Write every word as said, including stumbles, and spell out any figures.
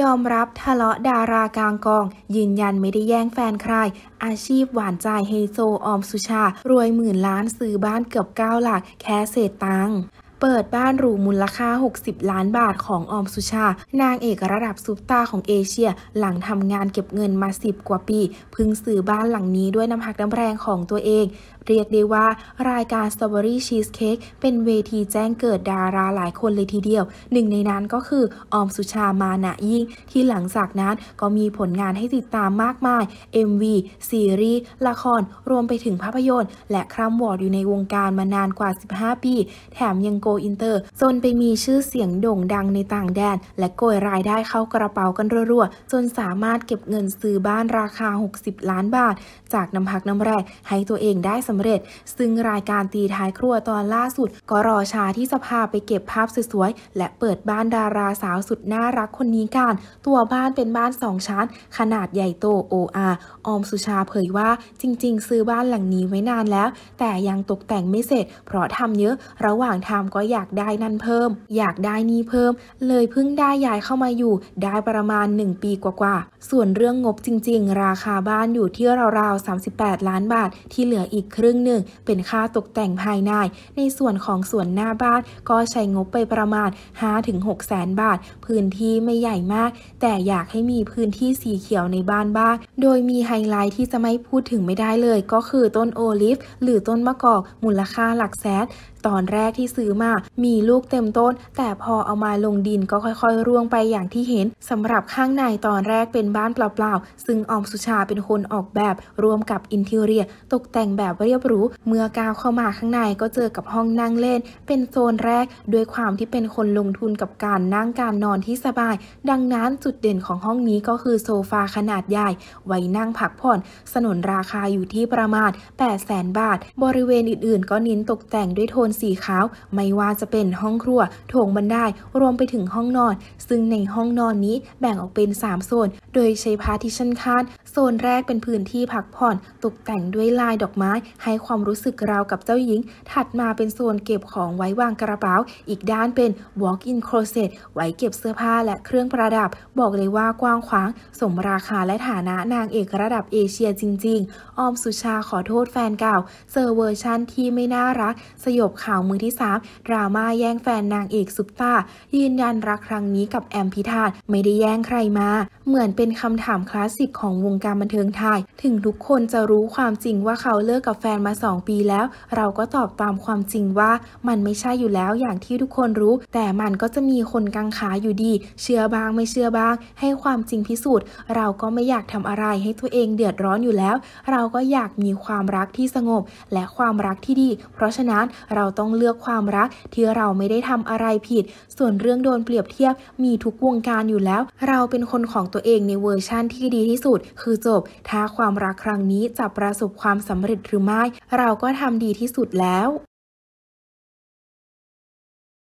ยอมรับทะเลาะดารากลางกองยืนยันไม่ได้แย่งแฟนใครอาชีพหวานใจไฮโซออมสุชารวยหมื่นล้านซื้อบ้านเกือบเก้าหลักแค่เศษตังค์เปิดบ้านหรูมูลค่าหกสิบล้านบาทของออมสุชานางเอกระดับซุปตาของเอเชียหลังทำงานเก็บเงินมาสิบกว่าปีพึงซื้อบ้านหลังนี้ด้วยน้ำพักน้ำแรงของตัวเองเรียกได้ว่ารายการ Strawberry Cheesecake เป็นเวทีแจ้งเกิดดาราหลายคนเลยทีเดียวหนึ่งในนั้นก็คือออมสุชามานะยิ่งที่หลังจากนั้นก็มีผลงานให้ติดตามมากมาย เอ็ม วี ซีรีส์ละครรวมไปถึงภาพยนตร์และคร่ำวอดอยู่ในวงการมานานกว่าสิบห้าปีแถมยังโกอินเตอร์จนไปมีชื่อเสียงโด่งดังในต่างแดนและโกยรายได้เข้ากระเป๋ากันรัวๆจนสามารถเก็บเงินซื้อบ้านราคาหกสิบล้านบาทจากน้ำพักน้ำแรงให้ตัวเองได้สำเร็จซึ่งรายการตีท้ายครัวตอนล่าสุดก็รอช้าที่จะพาไปเก็บภาพสวยๆและเปิดบ้านดาราสาวสุดน่ารักคนนี้กันตัวบ้านเป็นบ้านสองชั้นขนาดใหญ่โตโออาร์ออมสุชาเผยว่าจริงๆซื้อบ้านหลังนี้ไว้นานแล้วแต่ยังตกแต่งไม่เสร็จเพราะทำเยอะระหว่างทำก็อยากได้นั่นเพิ่มอยากได้นี่เพิ่มเลยเพิ่งได้ย้ายเข้ามาอยู่ได้ประมาณหนึ่งปีกว่าๆส่วนเรื่องงบจริงๆราคาบ้านอยู่ที่ราวๆสามสิบแปดล้านบาทที่เหลืออีกครึ่งหนึ่งเป็นค่าตกแต่งภายในในส่วนของส่วนหน้าบ้านก็ใช้งบไปประมาณ ห้าถึงหก แสนบาทพื้นที่ไม่ใหญ่มากแต่อยากให้มีพื้นที่สีเขียวในบ้านบ้างโดยมีไฮไลท์ที่จะไม่พูดถึงไม่ได้เลยก็คือต้นโอลิฟหรือต้นมะกอกมูลค่าหลักแสนตอนแรกที่ซื้อมามีลูกเต็มต้นแต่พอเอามาลงดินก็ค่อยๆร่วงไปอย่างที่เห็นสำหรับข้างในตอนแรกเป็นบ้านเปล่าๆซึ่งออมสุชาเป็นคนออกแบบรวมกับอินทีเรียตกแต่งแบบเรียบหรูเมื่อก้าวเข้ามาข้างในก็เจอกับห้องนั่งเล่นเป็นโซนแรกด้วยความที่เป็นคนลงทุนกับการนั่งการนอนที่สบายดังนั้นจุดเด่นของห้องนี้ก็คือโซฟาขนาดใหญ่ไว้นั่งพักผ่อนสนนราคาอยู่ที่ประมาณ แปดแสน บาทบริเวณอื่นๆก็เน้นตกแต่งด้วยโทนสีขาวไม่ว่าจะเป็นห้องครัวโถงบันไดรวมไปถึงห้องนอนซึ่งในห้องนอนนี้แบ่งออกเป็นสามโซนโดยใช้พาร์ทิชั่นขั้นโซนแรกเป็นพื้นที่พักผ่อนตกแต่งด้วยลายดอกไม้ให้ความรู้สึกราวกับเจ้าหญิงถัดมาเป็นโซนเก็บของไว้วางกระเป๋าอีกด้านเป็น walk-in closet ไว้เก็บเสื้อผ้าและเครื่องประดับบอกเลยว่ากว้างขวางสมราคาและฐานะนางเอกระดับเอเชียจริงๆออมสุชาขอโทษแฟนเก่าเจอเวอร์ชันที่ไม่น่ารักสยบข่าวมือที่สามดราม่าแย่งแฟนนางเอกซุปตายืนยันรักครั้งนี้กับแอมพิธาไม่ได้แย่งใครมาเหมือนเป็นคำถามคลาสสิกของวงการบันเทิงไทยถึงทุกคนจะรู้ความจริงว่าเขาเลิกกับแฟนมาสองปีแล้วเราก็ตอบตามความจริงว่ามันไม่ใช่อยู่แล้วอย่างที่ทุกคนรู้แต่มันก็จะมีคนกังขาอยู่ดีเชื่อบ้างไม่เชื่อบ้างให้ความจริงพิสูจน์เราก็ไม่อยากทำอะไรให้ตัวเองเดือดร้อนอยู่แล้วเราก็อยากมีความรักที่สงบและความรักที่ดีเพราะฉะนั้นเราต้องเลือกความรักที่เราไม่ได้ทำอะไรผิดส่วนเรื่องโดนเปรียบเทียบมีทุกวงการอยู่แล้วเราเป็นคนของตัวเองในเวอร์ชั่นที่ดีที่สุดคือจบถ้าความรักครั้งนี้จะประสบความสำเร็จหรือไม่เราก็ทำดีที่สุดแล้ว